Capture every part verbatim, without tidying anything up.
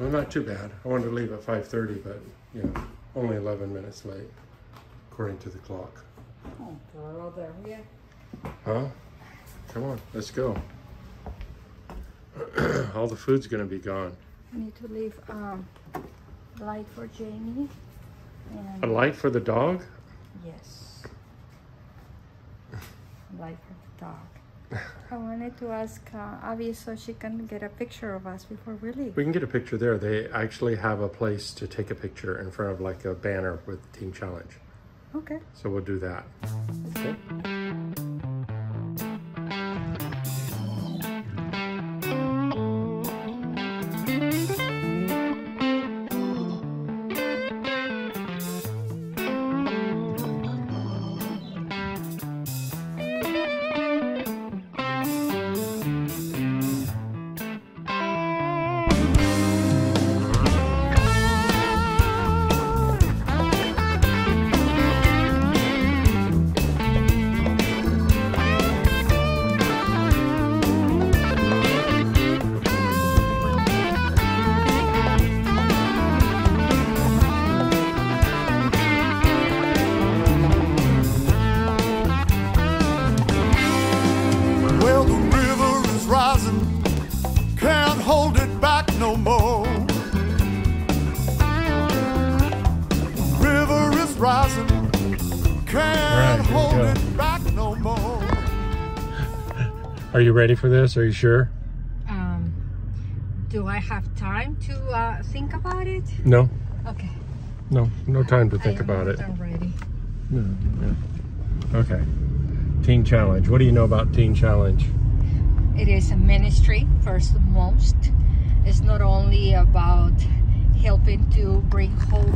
Well, not too bad. I wanted to leave at five thirty, but you know, only eleven minutes late, according to the clock. Oh, girl, there we are. Huh? Come on, let's go. All the food's gonna be gone. We need to leave um, a light for Jamie. And a light for the dog? Yes. A light for the dog. I wanted to ask uh, Abby so she can get a picture of us before we leave. We can get a picture there. They actually have a place to take a picture in front of like a banner with Teen Challenge. Okay. So we'll do that. Okay. Are you ready for this? Are you sure? Um, do I have time to uh, think about it? No. Okay. No, no time to think about it. I'm ready. No, no. Okay. Teen Challenge. What do you know about Teen Challenge? It is a ministry, first and most. It's not only about helping to bring hope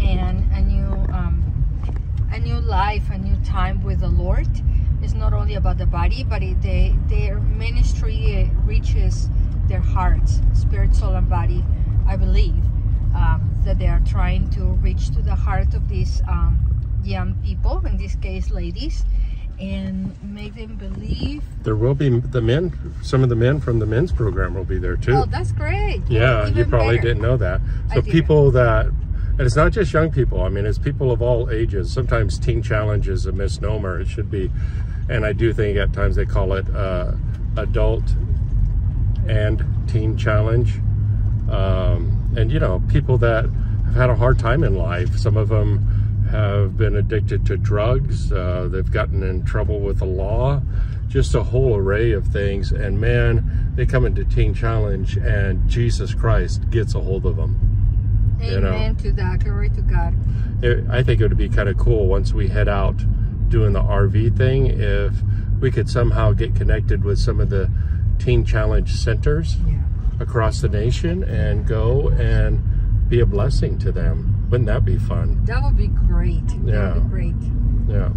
and a new, um, a new life, a new time with the Lord. It's not only about the body, but it, they, their ministry reaches their hearts, spirit, soul, and body. I believe um, that they are trying to reach to the heart of these um, young people, in this case, ladies, and make them believe. There will be the men, some of the men from the men's program will be there too. Oh, that's great. Yeah, you probably better. didn't know that. So people that, and it's not just young people, I mean, it's people of all ages. Sometimes Teen Challenge is a misnomer. It should be. And I do think at times they call it uh, adult and teen challenge. Um, and, you know, people that have had a hard time in life. Some of them have been addicted to drugs. Uh, they've gotten in trouble with the law. Just a whole array of things. And, man, they come into Teen Challenge and Jesus Christ gets a hold of them. Amen to that. Glory to God. It, I think it would be kind of cool once we head out doing the R V thing, if we could somehow get connected with some of the Teen Challenge centers yeah. across the nation and go and be a blessing to them. Wouldn't that be fun? That would be great. Yeah. That would be great. Yeah.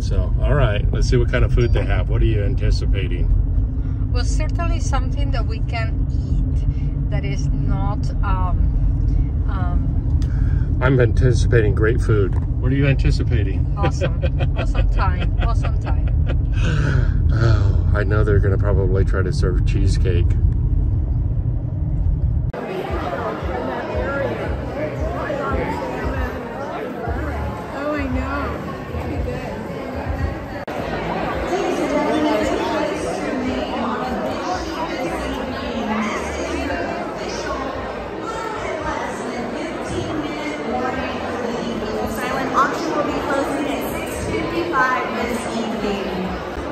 So, all right. Let's see what kind of food they have. What are you anticipating? Well, certainly something that we can eat that is not... Um, um, I'm anticipating great food. What are you anticipating? Awesome. Awesome time. Awesome time. Oh, I know they're going to probably try to serve cheesecake.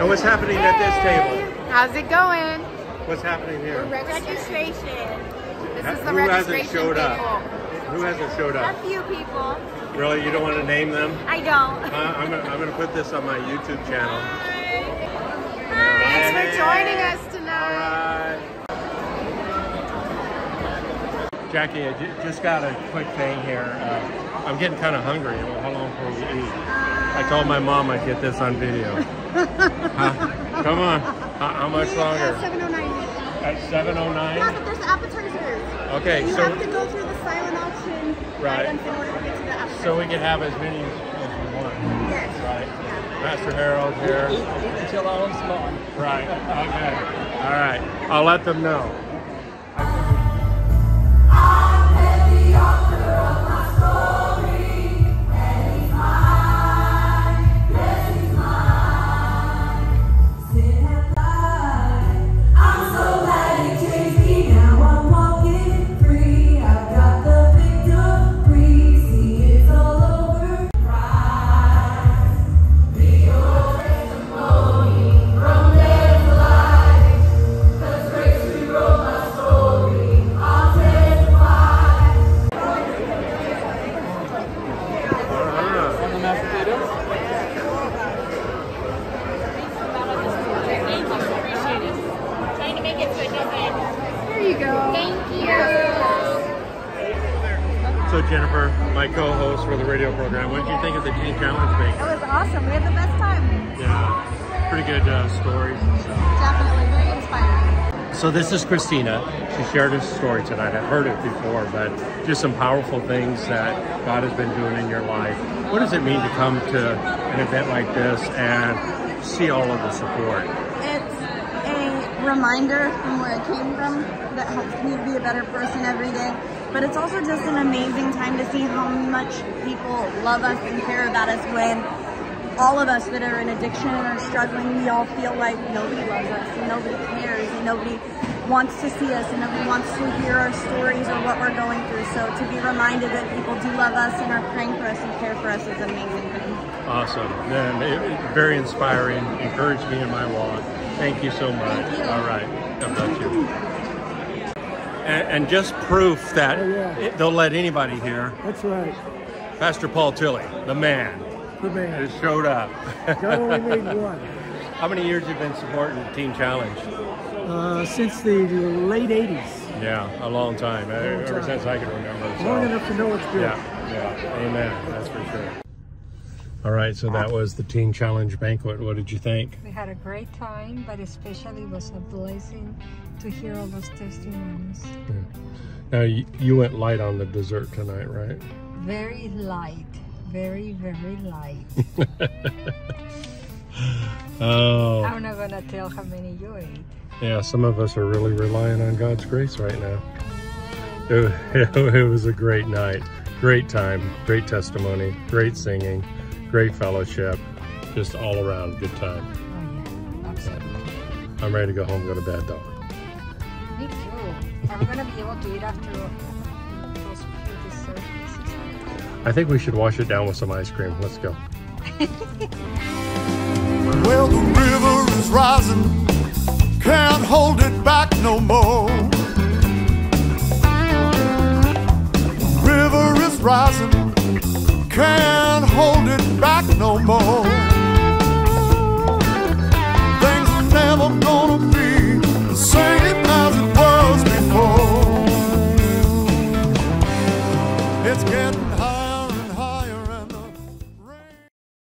And what's happening hey. at this table? How's it going? What's happening here? Registration. This ha is the who registration hasn't showed table. Up? Who hasn't showed up? A few people. Really? You don't want to name them? I don't. uh, I'm gonna, I'm gonna put this on my YouTube channel. Hi. Hi. Thanks for joining us tonight. Right. Jackie, I just got a quick thing here. Uh, I'm getting kind of hungry. How long before we eat? I told my mom I'd get this on video. Huh? Come on. How, how much longer? At seven oh nine. At seven oh nine? Yeah, but there's appetizers. Okay, you so... You have to go through the silent option. Right. In order to get to the appetizer. So we can have as many as we want. Yes. Right. Yeah. Master Harold here. Eat, eat until I own small. Right. Okay. All right. I'll let them know. go. Thank you. So Jennifer, my co-host for the radio program, what did you think of the Teen Challenge thing? It was awesome. We had the best time. Yeah, pretty good uh, stories and stuff. Definitely, very inspiring. So this is Christina. She shared her story tonight. I've heard it before, but just some powerful things that God has been doing in your life. What does it mean to come to an event like this and see all of the support? It's a reminder from where I came from that helps me to be a better person every day. But it's also just an amazing time to see how much people love us and care about us when all of us that are in addiction and are struggling, we all feel like nobody loves us and nobody cares and nobody wants to see us and nobody wants to hear our stories or what we're going through. So to be reminded that people do love us and are praying for us and care for us is an amazing thing. Awesome. And it, very inspiring. Encouraged me in my walk. Thank you so much. You. All right. How about you? And, and just proof that oh, yeah. it, they'll let anybody hear. That's right. Pastor Paul Tilley, the man. The man. It showed up. God only made one. How many years have you been supporting Teen Challenge? Uh, since the late eighties. Yeah, a long time. A long time. Ever since I can remember. So. Long enough to know it's good. Yeah, yeah. Amen. That's for sure. All right, so that was the Teen Challenge Banquet. What did you think? We had a great time, but especially it was a blessing to hear all those testimonies. Yeah. Now, you, you went light on the dessert tonight, right? Very light. Very, very light. Oh. I'm not going to tell how many you ate. Yeah, some of us are really relying on God's grace right now. It, it was a great night. Great time. Great testimony. Great singing. Great fellowship. Just all around a good time. Oh, yeah. Absolutely. I'm ready to go home and go to bed, though. Me too. Are we going to be able to eat after those few desserts? I think we should wash it down with some ice cream. Let's go. Well, the river is rising. Can't hold it back no more. The river is rising. Can't hold it back no more.